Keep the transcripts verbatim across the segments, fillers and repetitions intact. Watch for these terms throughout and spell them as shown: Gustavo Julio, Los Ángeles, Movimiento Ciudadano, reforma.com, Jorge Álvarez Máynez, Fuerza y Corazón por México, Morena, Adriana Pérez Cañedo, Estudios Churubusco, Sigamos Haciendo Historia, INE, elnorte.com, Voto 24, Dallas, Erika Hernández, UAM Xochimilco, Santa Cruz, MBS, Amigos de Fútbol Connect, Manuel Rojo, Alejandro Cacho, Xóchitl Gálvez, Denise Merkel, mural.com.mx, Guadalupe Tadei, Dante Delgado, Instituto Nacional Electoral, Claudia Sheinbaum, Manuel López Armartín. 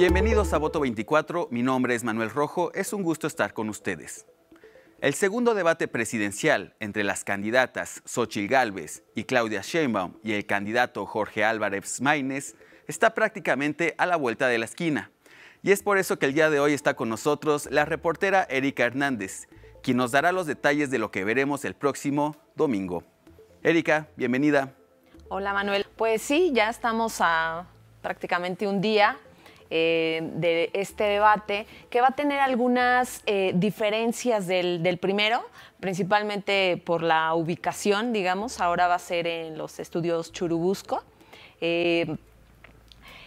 Bienvenidos a Voto veinticuatro, mi nombre es Manuel Rojo, es un gusto estar con ustedes. El segundo debate presidencial entre las candidatas Xóchitl Gálvez y Claudia Sheinbaum y el candidato Jorge Álvarez Máynez está prácticamente a la vuelta de la esquina. Y es por eso que el día de hoy está con nosotros la reportera Erika Hernández, quien nos dará los detalles de lo que veremos el próximo domingo. Erika, bienvenida. Hola Manuel, pues sí, ya estamos a prácticamente un día Eh, de este debate, que va a tener algunas eh, diferencias del, del primero, principalmente por la ubicación, digamos. Ahora va a ser en los estudios Churubusco. Eh,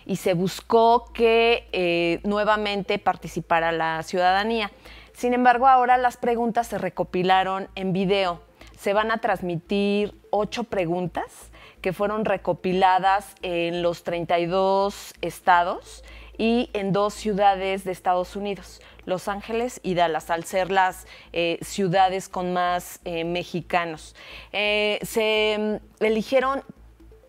y se buscó que eh, nuevamente participara la ciudadanía. Sin embargo, ahora las preguntas se recopilaron en video. Se van a transmitir ocho preguntas que fueron recopiladas en los treinta y dos estados y en dos ciudades de Estados Unidos, Los Ángeles y Dallas, al ser las eh, ciudades con más eh, mexicanos. Eh, se eligieron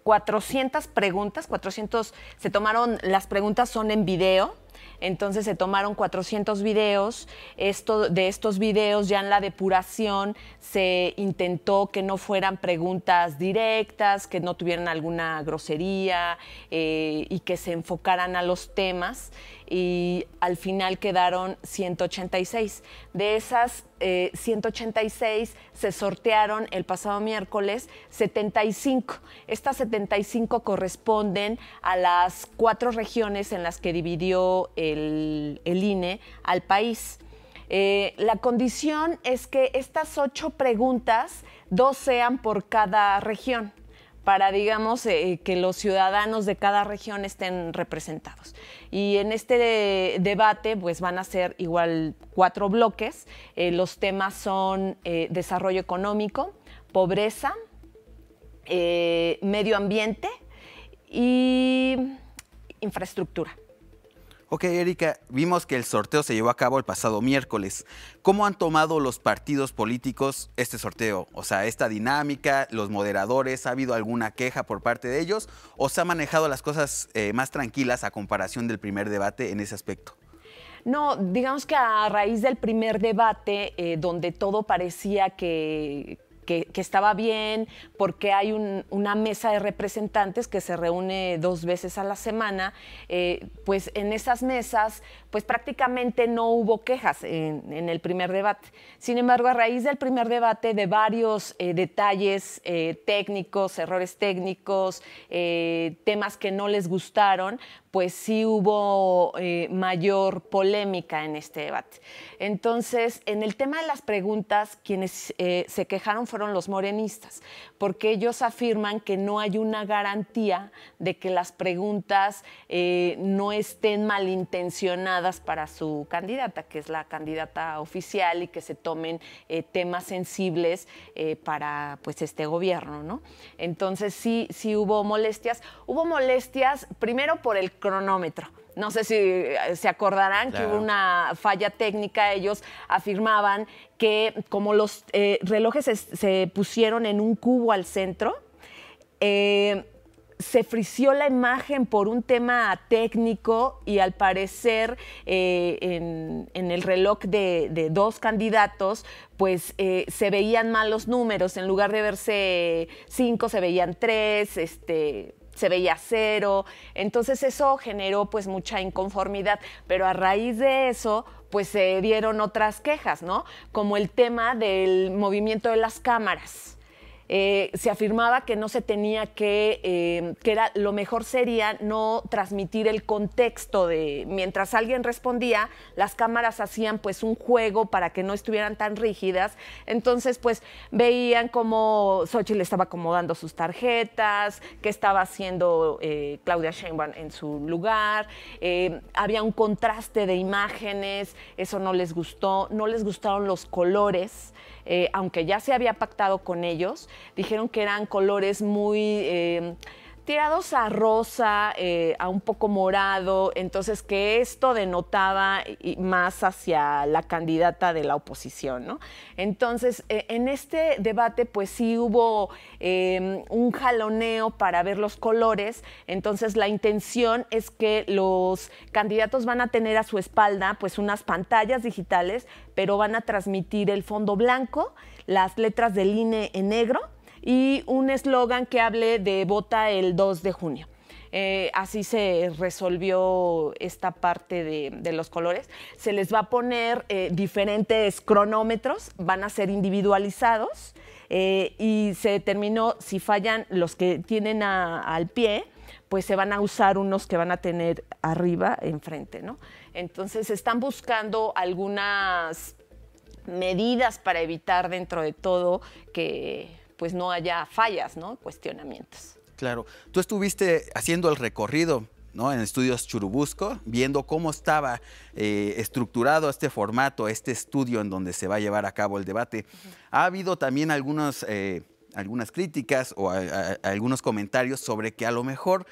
cuatrocientas preguntas, cuatrocientos, se tomaron, las preguntas son en video, entonces se tomaron cuatrocientos videos. Esto, de estos videos ya en la depuración se intentó que no fueran preguntas directas, que no tuvieran alguna grosería eh, y que se enfocaran a los temas, y al final quedaron ciento ochenta y seis. De esas eh, ciento ochenta y seis se sortearon el pasado miércoles setenta y cinco. Estas setenta y cinco corresponden a las cuatro regiones en las que dividió el, el I N E al país. Eh, la condición es que estas ocho preguntas, dos sean por cada región, para, digamos, eh, que los ciudadanos de cada región estén representados. Y en este de, debate, pues, van a ser igual cuatro bloques. Eh, los temas son eh, desarrollo económico, pobreza, eh, medio ambiente y infraestructura. Ok, Erika, vimos que el sorteo se llevó a cabo el pasado miércoles. ¿Cómo han tomado los partidos políticos este sorteo? O sea, esta dinámica, los moderadores, ¿ha habido alguna queja por parte de ellos? ¿O se han manejado las cosas eh, más tranquilas a comparación del primer debate en ese aspecto? No, digamos que a raíz del primer debate, eh, donde todo parecía que... Que, que estaba bien, porque hay un, una mesa de representantes que se reúne dos veces a la semana, eh, pues en esas mesas pues prácticamente no hubo quejas en, en el primer debate. Sin embargo, a raíz del primer debate, de varios eh, detalles eh, técnicos, errores técnicos, eh, temas que no les gustaron, pues sí hubo eh, mayor polémica en este debate. Entonces, en el tema de las preguntas, quienes eh, se quejaron fueron los morenistas, porque ellos afirman que no hay una garantía de que las preguntas eh, no estén malintencionadas para su candidata, que es la candidata oficial, y que se tomen eh, temas sensibles eh, para, pues, este gobierno, ¿no? Entonces, sí, sí hubo molestias. Hubo molestias, primero, por el cronómetro. No sé si se acordarán, claro, que hubo una falla técnica. Ellos afirmaban que como los eh, relojes se, se pusieron en un cubo al centro, eh, se frició la imagen por un tema técnico, y al parecer eh, en, en el reloj de, de dos candidatos pues eh, se veían mal los números. En lugar de verse cinco, se veían tres, este... se veía cero. Entonces eso generó, pues, mucha inconformidad, pero a raíz de eso pues se dieron otras quejas, ¿no? Como el tema del movimiento de las cámaras. Eh, se afirmaba que no se tenía que, eh, que era, lo mejor sería no transmitir el contexto de, mientras alguien respondía, las cámaras hacían, pues, un juego para que no estuvieran tan rígidas. Entonces, pues, veían cómo Xóchitl estaba acomodando sus tarjetas, qué estaba haciendo eh, Claudia Sheinbaum en su lugar, eh, había un contraste de imágenes, eso no les gustó, no les gustaron los colores. Eh, aunque ya se había pactado con ellos, dijeron que eran colores muy eh, tirados a rosa, eh, a un poco morado, entonces que esto denotaba más hacia la candidata de la oposición, ¿no? Entonces, eh, en este debate, pues sí hubo eh, un jaloneo para ver los colores, entonces la intención es que los candidatos van a tener a su espalda, pues, unas pantallas digitales, pero van a transmitir el fondo blanco, las letras del I N E en negro, y un eslogan que hable de vota el dos de junio. Eh, así se resolvió esta parte de, de los colores. Se les va a poner eh, diferentes cronómetros, van a ser individualizados eh, y se determinó si fallan los que tienen a, al pie, pues se van a usar unos que van a tener arriba, enfrente, ¿no? Entonces están buscando algunas medidas para evitar dentro de todo que... pues no haya fallas, ¿no? Cuestionamientos. Claro. Tú estuviste haciendo el recorrido, ¿no? En Estudios Churubusco, viendo cómo estaba eh, estructurado este formato, este estudio en donde se va a llevar a cabo el debate. Uh-huh. Ha habido también algunos, eh, algunas críticas o a, a, a algunos comentarios sobre que a lo mejor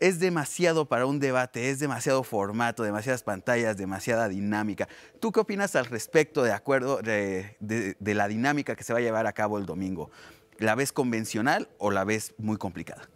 es demasiado para un debate, es demasiado formato, demasiadas pantallas, demasiada dinámica. ¿Tú qué opinas al respecto de acuerdo de, de, de la dinámica que se va a llevar a cabo el domingo? ¿La ves convencional o la ves muy complicada?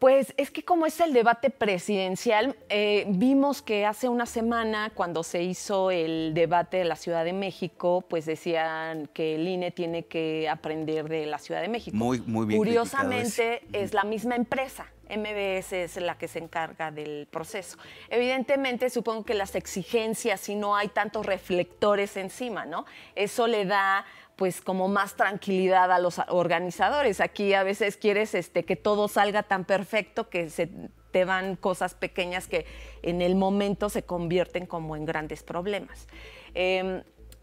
Pues es que como es el debate presidencial, eh, vimos que hace una semana cuando se hizo el debate de la Ciudad de México, pues decían que el I N E tiene que aprender de la Ciudad de México. Muy, muy bien. Curiosamente es la misma empresa. M B S es la que se encarga del proceso. Evidentemente, supongo que las exigencias, si no hay tantos reflectores encima, ¿no? Eso le da, pues, como más tranquilidad a los organizadores. Aquí a veces quieres este, que todo salga tan perfecto que se te van cosas pequeñas que en el momento se convierten como en grandes problemas. Eh,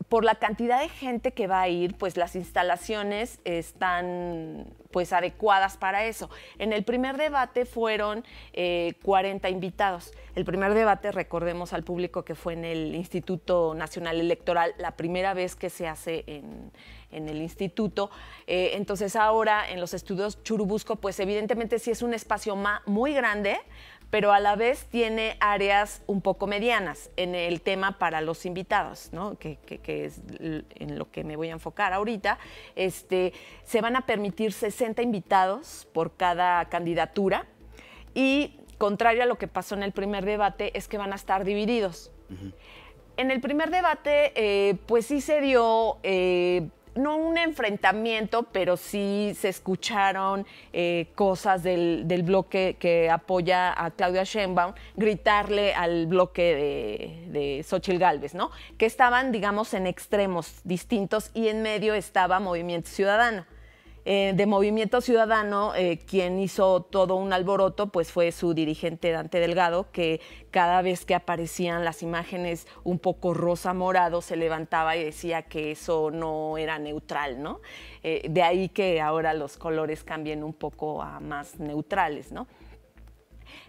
Por la cantidad de gente que va a ir, pues las instalaciones están pues adecuadas para eso. En el primer debate fueron eh, cuarenta invitados. El primer debate, recordemos al público, que fue en el Instituto Nacional Electoral, la primera vez que se hace en, en el instituto. Eh, entonces ahora en los Estudios Churubusco, pues evidentemente sí es un espacio muy grande, pero a la vez tiene áreas un poco medianas en el tema para los invitados, ¿no? que, que, que es en lo que me voy a enfocar ahorita. Este, se van a permitir sesenta invitados por cada candidatura y, contrario a lo que pasó en el primer debate, es que van a estar divididos. Uh-huh. En el primer debate, eh, pues sí se dio... Eh, no un enfrentamiento, pero sí se escucharon eh, cosas del, del bloque que apoya a Claudia Sheinbaum, gritarle al bloque de, de Xóchitl Gálvez, ¿no? Que estaban, digamos, en extremos distintos y en medio estaba Movimiento Ciudadano. Eh, de Movimiento Ciudadano, eh, quien hizo todo un alboroto, pues fue su dirigente Dante Delgado, que cada vez que aparecían las imágenes un poco rosa-morado, se levantaba y decía que eso no era neutral, ¿no? Eh, de ahí que ahora los colores cambien un poco a más neutrales, ¿no?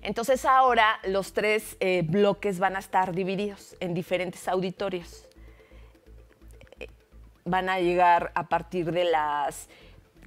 Entonces ahora los tres eh, bloques van a estar divididos en diferentes auditorios. Eh, van a llegar a partir de las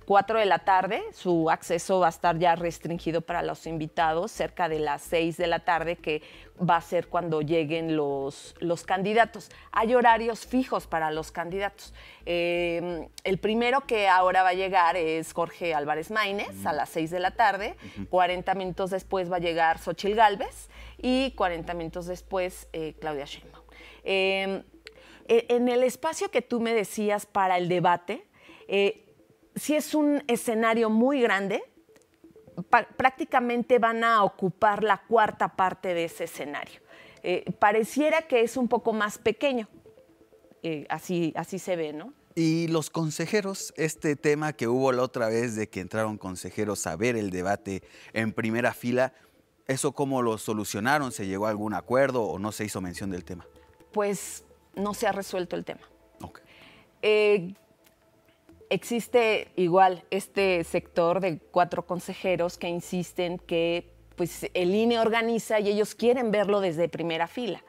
cuatro de la tarde, su acceso va a estar ya restringido para los invitados, cerca de las seis de la tarde, que va a ser cuando lleguen los, los candidatos. Hay horarios fijos para los candidatos. Eh, el primero que ahora va a llegar es Jorge Álvarez Máynez, uh-huh, a las seis de la tarde, uh-huh. cuarenta minutos después va a llegar Xóchitl Gálvez y cuarenta minutos después eh, Claudia Sheinbaum. Eh, en el espacio que tú me decías para el debate, eh, sí es un escenario muy grande, prácticamente van a ocupar la cuarta parte de ese escenario. Eh, pareciera que es un poco más pequeño, eh, así, así se ve, ¿no? Y los consejeros, este tema que hubo la otra vez de que entraron consejeros a ver el debate en primera fila, ¿eso cómo lo solucionaron? ¿Se llegó a algún acuerdo o no se hizo mención del tema? Pues no se ha resuelto el tema. Okay. Eh, Existe igual este sector de cuatro consejeros que insisten que pues, el I N E organiza y ellos quieren verlo desde primera fila.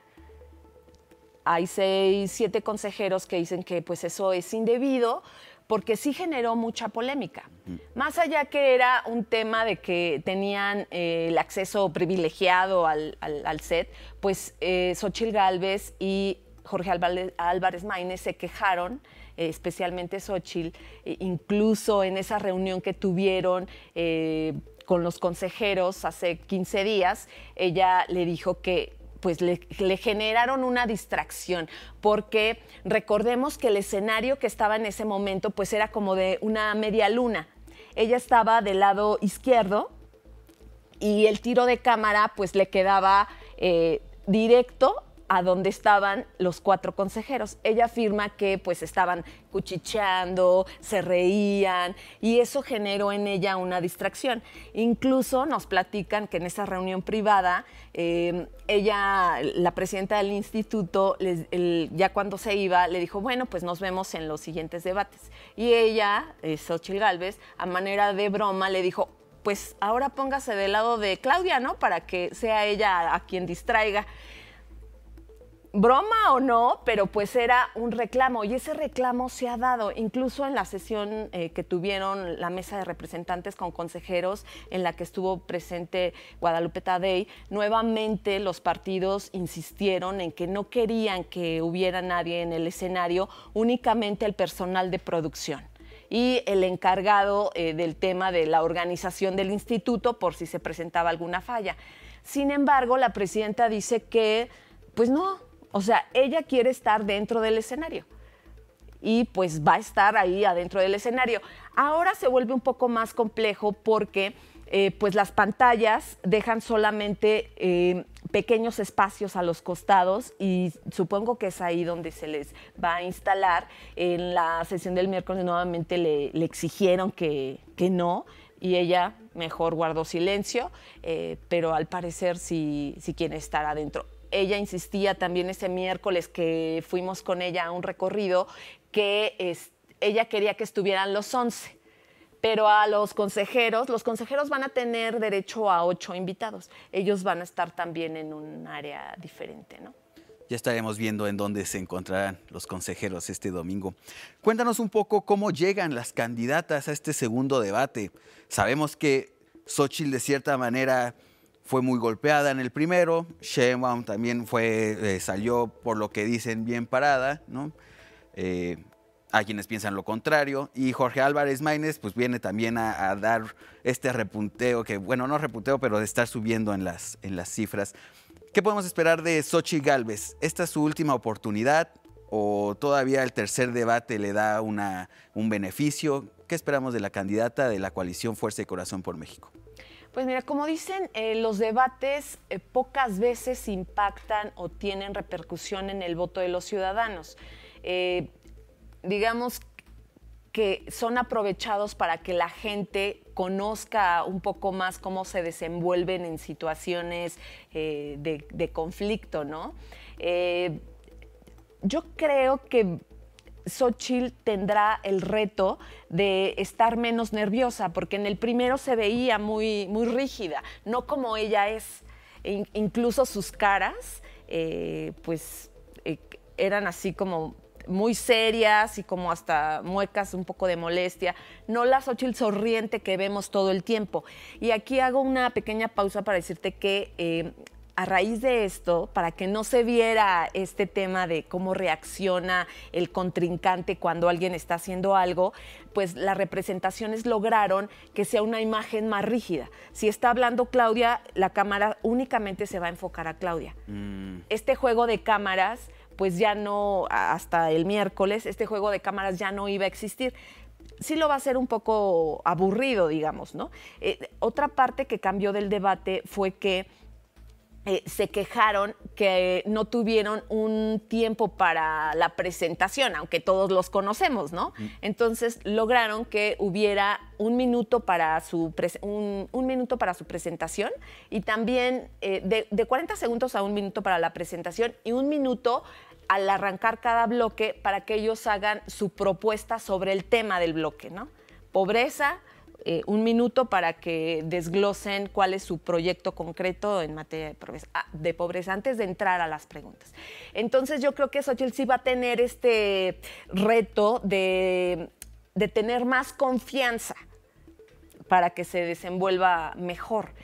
Hay seis, siete consejeros que dicen que pues, eso es indebido porque sí generó mucha polémica. Más allá que era un tema de que tenían eh, el acceso privilegiado al, al, al set, pues eh, Xóchitl Gálvez y Jorge Álvarez, Álvarez Máynez se quejaron, eh, especialmente Xóchitl, eh, incluso en esa reunión que tuvieron eh, con los consejeros hace quince días, ella le dijo que pues le, le generaron una distracción, porque recordemos que el escenario que estaba en ese momento pues era como de una media luna. Ella estaba del lado izquierdo y el tiro de cámara pues le quedaba eh, directo a donde estaban los cuatro consejeros. Ella afirma que pues estaban cuchicheando, se reían, y eso generó en ella una distracción. Incluso nos platican que en esa reunión privada, eh, ella, la presidenta del instituto, les, el, ya cuando se iba, le dijo, bueno, pues nos vemos en los siguientes debates. Y ella, eh, Xóchitl Gálvez, a manera de broma le dijo, pues ahora póngase del lado de Claudia, ¿no? Para que sea ella a quien distraiga. Broma o no, pero pues era un reclamo, y ese reclamo se ha dado incluso en la sesión eh, que tuvieron la mesa de representantes con consejeros, en la que estuvo presente Guadalupe Tadei. Nuevamente los partidos insistieron en que no querían que hubiera nadie en el escenario, únicamente el personal de producción y el encargado eh, del tema de la organización del instituto, por si se presentaba alguna falla. Sin embargo, la presidenta dice que pues no. O sea, ella quiere estar dentro del escenario y pues va a estar ahí adentro del escenario. Ahora se vuelve un poco más complejo porque eh, pues las pantallas dejan solamente eh, pequeños espacios a los costados, y supongo que es ahí donde se les va a instalar. En la sesión del miércoles nuevamente le, le exigieron que, que no, y ella mejor guardó silencio, eh, pero al parecer sí, sí quiere estar adentro. Ella insistía también ese miércoles que fuimos con ella a un recorrido, que es, ella quería que estuvieran los once, pero a los consejeros, los consejeros van a tener derecho a ocho invitados. Ellos van a estar también en un área diferente, ¿no? Ya estaremos viendo en dónde se encontrarán los consejeros este domingo. Cuéntanos un poco cómo llegan las candidatas a este segundo debate. Sabemos que Xóchitl de cierta manera fue muy golpeada en el primero, Sheinbaum también fue, eh, salió por lo que dicen bien parada, ¿no? Eh, hay quienes piensan lo contrario, y Jorge Álvarez Máynez pues viene también a, a dar este repunteo, que bueno, no repunteo, pero de estar subiendo en las, en las cifras. ¿Qué podemos esperar de Xóchitl Gálvez? ¿Esta es su última oportunidad o todavía el tercer debate le da una, un beneficio? ¿Qué esperamos de la candidata de la coalición Fuerza y Corazón por México? Pues mira, como dicen, eh, los debates eh, pocas veces impactan o tienen repercusión en el voto de los ciudadanos. Eh, digamos que son aprovechados para que la gente conozca un poco más cómo se desenvuelven en situaciones eh, de, de conflicto, ¿no? Eh, yo creo que Xóchitl tendrá el reto de estar menos nerviosa, porque en el primero se veía muy, muy rígida, no como ella es. E incluso sus caras eh, pues, eh, eran así como muy serias y como hasta muecas, un poco de molestia, no la Xóchitl sonriente que vemos todo el tiempo. Y aquí hago una pequeña pausa para decirte que Eh, a raíz de esto, para que no se viera este tema de cómo reacciona el contrincante cuando alguien está haciendo algo, pues las representaciones lograron que sea una imagen más rígida. Si está hablando Claudia, la cámara únicamente se va a enfocar a Claudia. Mm. Este juego de cámaras, pues ya no, hasta el miércoles, este juego de cámaras ya no iba a existir. Sí lo va a ser un poco aburrido, digamos, ¿no? Eh, otra parte que cambió del debate fue que Eh, se quejaron que no tuvieron un tiempo para la presentación, aunque todos los conocemos, ¿no? Mm. Entonces lograron que hubiera un minuto para su, un, un minuto para su presentación, y también eh, de, de cuarenta segundos a un minuto para la presentación, y un minuto al arrancar cada bloque para que ellos hagan su propuesta sobre el tema del bloque, ¿no? Pobreza. Eh, un minuto para que desglosen cuál es su proyecto concreto en materia de pobreza, de pobreza antes de entrar a las preguntas. Entonces yo creo que Xóchitl sí va a tener este reto de de tener más confianza para que se desenvuelva mejor.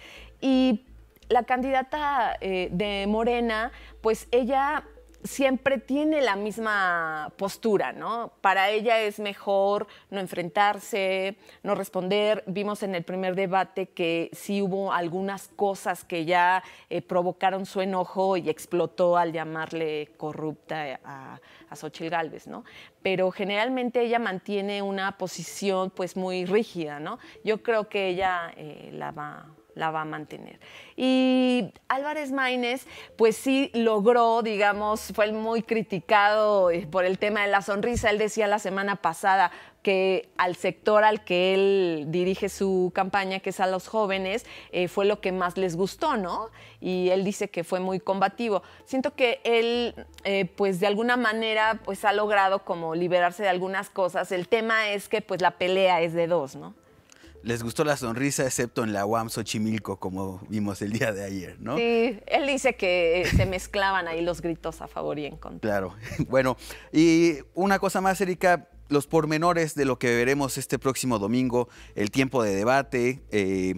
Y la candidata eh, de Morena, pues ella siempre tiene la misma postura, ¿no? Para ella es mejor no enfrentarse, no responder. Vimos en el primer debate que sí hubo algunas cosas que ya eh, provocaron su enojo y explotó al llamarle corrupta a, a Xóchitl Gálvez, ¿no? Pero generalmente ella mantiene una posición pues muy rígida, ¿no? Yo creo que ella eh, la va... la va a mantener. Y Álvarez Máynez, pues sí logró, digamos, fue muy criticado por el tema de la sonrisa. Él decía la semana pasada que al sector al que él dirige su campaña, que es a los jóvenes, eh, fue lo que más les gustó, ¿no? Y él dice que fue muy combativo. Siento que él, eh, pues de alguna manera, pues ha logrado como liberarse de algunas cosas. El tema es que pues la pelea es de dos, ¿no? Les gustó la sonrisa, excepto en la U A M Xochimilco, como vimos el día de ayer, ¿no? Sí, él dice que se mezclaban ahí los gritos a favor y en contra. Claro. Bueno, y una cosa más, Erika, los pormenores de lo que veremos este próximo domingo, el tiempo de debate, eh,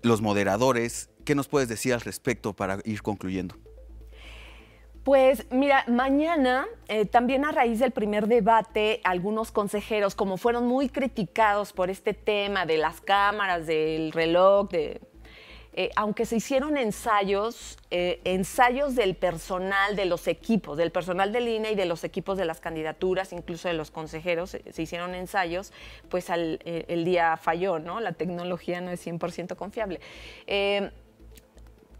los moderadores. ¿Qué nos puedes decir al respecto para ir concluyendo? Pues mira, mañana eh, también a raíz del primer debate, algunos consejeros, como fueron muy criticados por este tema de las cámaras, del reloj, de, eh, aunque se hicieron ensayos, eh, ensayos del personal de los equipos, del personal del I N E y de los equipos de las candidaturas, incluso de los consejeros, eh, se hicieron ensayos, pues al, eh, el día falló, ¿no? La tecnología no es cien por ciento confiable. Eh,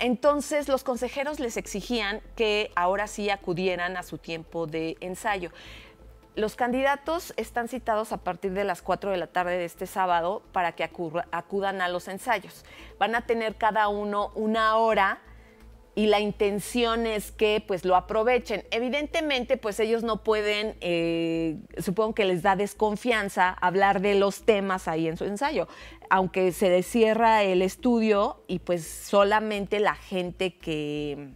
Entonces, los consejeros les exigían que ahora sí acudieran a su tiempo de ensayo. Los candidatos están citados a partir de las cuatro de la tarde de este sábado para que acurra, acudan a los ensayos. Van a tener cada uno una hora y la intención es que pues, lo aprovechen. Evidentemente, pues ellos no pueden, eh, supongo que les da desconfianza hablar de los temas ahí en su ensayo, aunque se cierra el estudio y pues solamente la gente que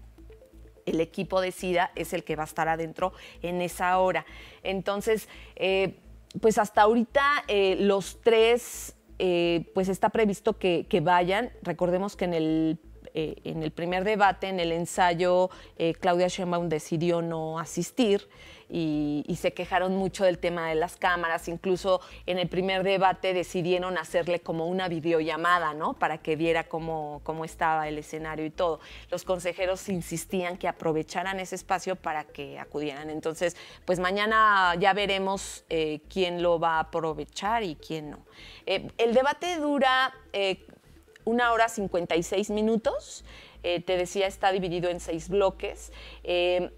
el equipo decida es el que va a estar adentro en esa hora. Entonces, eh, pues hasta ahorita eh, los tres, eh, pues está previsto que, que vayan. Recordemos que en el, eh, en el primer debate, en el ensayo, eh, Claudia Sheinbaum decidió no asistir. Y, y se quejaron mucho del tema de las cámaras, incluso en el primer debate decidieron hacerle como una videollamada, ¿no? Para que viera cómo, cómo estaba el escenario y todo. Los consejeros insistían que aprovecharan ese espacio para que acudieran. Entonces, pues mañana ya veremos eh, quién lo va a aprovechar y quién no. Eh, el debate dura eh, una hora cincuenta y seis minutos. Eh, te decía, está dividido en seis bloques. Eh,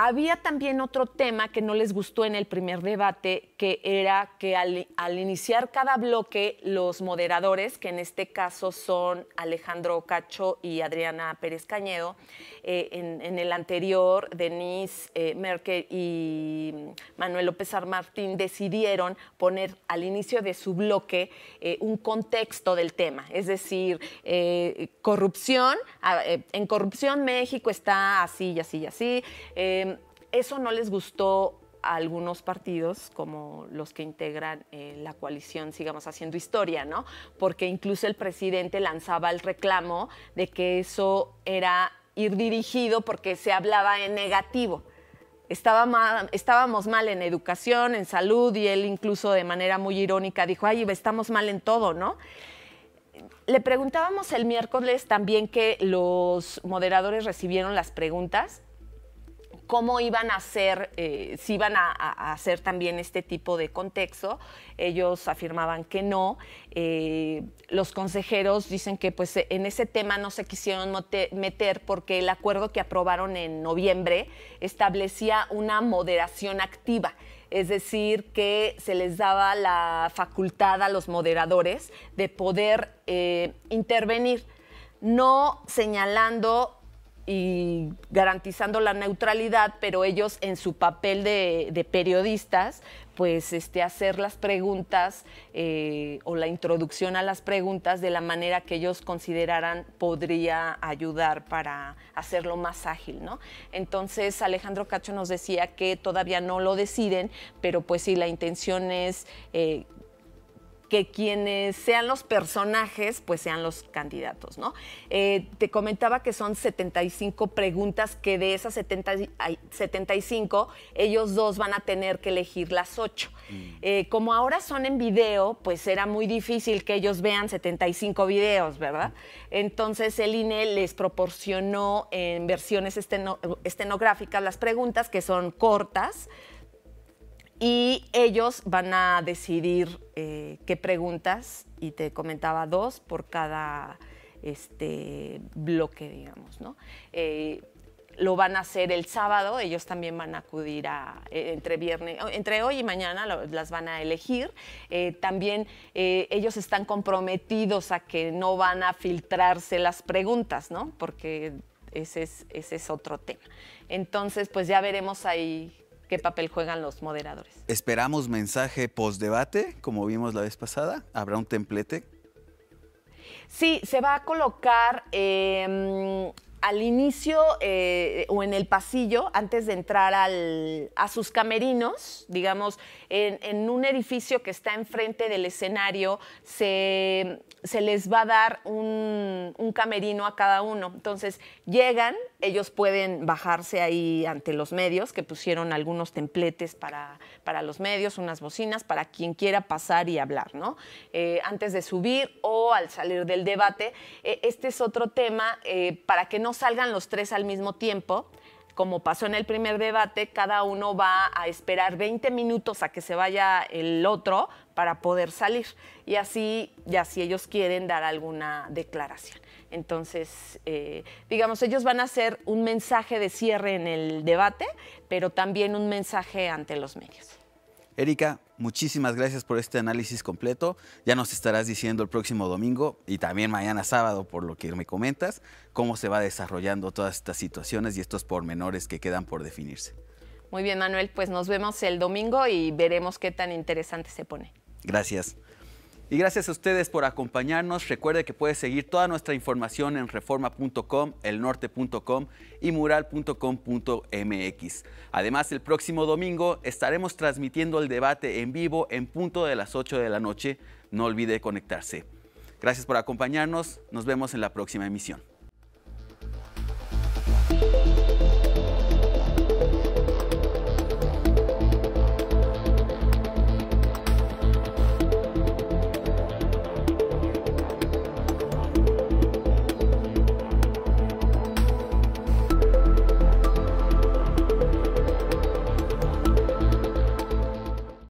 Había también otro tema que no les gustó en el primer debate, que era que al, al iniciar cada bloque, los moderadores, que en este caso son Alejandro Cacho y Adriana Pérez Cañedo, eh, en, en el anterior, Denise eh, Merkel y Manuel López Armartín decidieron poner al inicio de su bloque eh, un contexto del tema, es decir, eh, corrupción, eh, en corrupción México está así y así y así, eh, eso no les gustó a algunos partidos como los que integran eh, la coalición Sigamos Haciendo Historia, ¿no? Porque incluso el presidente lanzaba el reclamo de que eso era ir dirigido porque se hablaba en negativo. Estaba mal, estábamos mal en educación, en salud, y él incluso de manera muy irónica dijo, ay, estamos mal en todo, ¿no? Le preguntábamos el miércoles también que los moderadores recibieron las preguntas, cómo iban a hacer, eh, si iban a, a hacer también este tipo de contexto. Ellos afirmaban que no. Eh, los consejeros dicen que pues, en ese tema no se quisieron meter porque el acuerdo que aprobaron en noviembre establecía una moderación activa. Es decir, que se les daba la facultad a los moderadores de poder eh, intervenir, no señalando y garantizando la neutralidad, pero ellos en su papel de, de periodistas, pues este, hacer las preguntas eh, o la introducción a las preguntas de la manera que ellos consideraran podría ayudar para hacerlo más ágil, ¿no? Entonces Alejandro Cacho nos decía que todavía no lo deciden, pero pues sí, la intención es eh, que quienes sean los personajes, pues sean los candidatos, ¿no? Eh, te comentaba que son setenta y cinco preguntas, que de esas setenta, setenta y cinco, ellos dos van a tener que elegir las ocho. Mm. Eh, como ahora son en video, pues era muy difícil que ellos vean setenta y cinco videos, ¿verdad? Entonces el I N E les proporcionó en versiones esteno, estenográficas las preguntas, que son cortas, y ellos van a decidir eh, qué preguntas, y te comentaba dos por cada este, bloque, digamos, ¿no? Eh, lo van a hacer el sábado, ellos también van a acudir a, eh, entre, viernes, entre hoy y mañana lo, las van a elegir. Eh, también eh, ellos están comprometidos a que no van a filtrarse las preguntas, ¿no? Porque ese es, ese es otro tema. Entonces, pues ya veremos ahí qué papel juegan los moderadores. ¿Esperamos mensaje postdebate, como vimos la vez pasada? ¿Habrá un templete? Sí, se va a colocar eh, al inicio eh, o en el pasillo, antes de entrar al, a sus camerinos, digamos, en, en un edificio que está enfrente del escenario, se, se les va a dar un, un camerino a cada uno. Entonces, llegan, ellos pueden bajarse ahí ante los medios, que pusieron algunos templetes para, para los medios, unas bocinas, para quien quiera pasar y hablar, ¿no? Eh, antes de subir o al salir del debate. Eh, este es otro tema, eh, para que no salgan los tres al mismo tiempo. Como pasó en el primer debate, cada uno va a esperar veinte minutos a que se vaya el otro para poder salir. Y así, ya si ellos quieren dar alguna declaración. Entonces, eh, digamos, ellos van a hacer un mensaje de cierre en el debate, pero también un mensaje ante los medios. Erika, muchísimas gracias por este análisis completo. Ya nos estarás diciendo el próximo domingo y también mañana sábado, por lo que me comentas, cómo se va desarrollando todas estas situaciones y estos pormenores que quedan por definirse. Muy bien, Manuel, pues nos vemos el domingo y veremos qué tan interesante se pone. Gracias. Y gracias a ustedes por acompañarnos. Recuerde que puede seguir toda nuestra información en reforma punto com, el norte punto com y mural punto com punto m x. Además, el próximo domingo estaremos transmitiendo el debate en vivo en punto de las ocho de la noche. No olvide conectarse. Gracias por acompañarnos. Nos vemos en la próxima emisión.